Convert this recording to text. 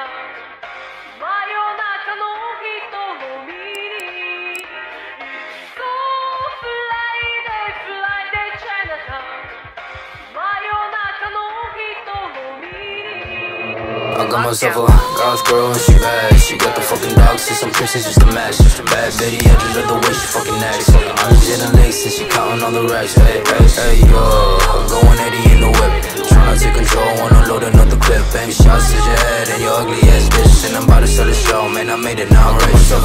I got myself a goth girl and she bad. She got the fucking dog, see some piercings just to match. Bad bitty, I just love the way she fucking acts. I'm just in the legs and she counting all the racks. Hey, hey, yo, I'm going 80 in the whip. Tryna take control, wanna load another clip. Bang shots at your head and your ugly ass bitch. And I'm about to sell the show, man, I made it now, right?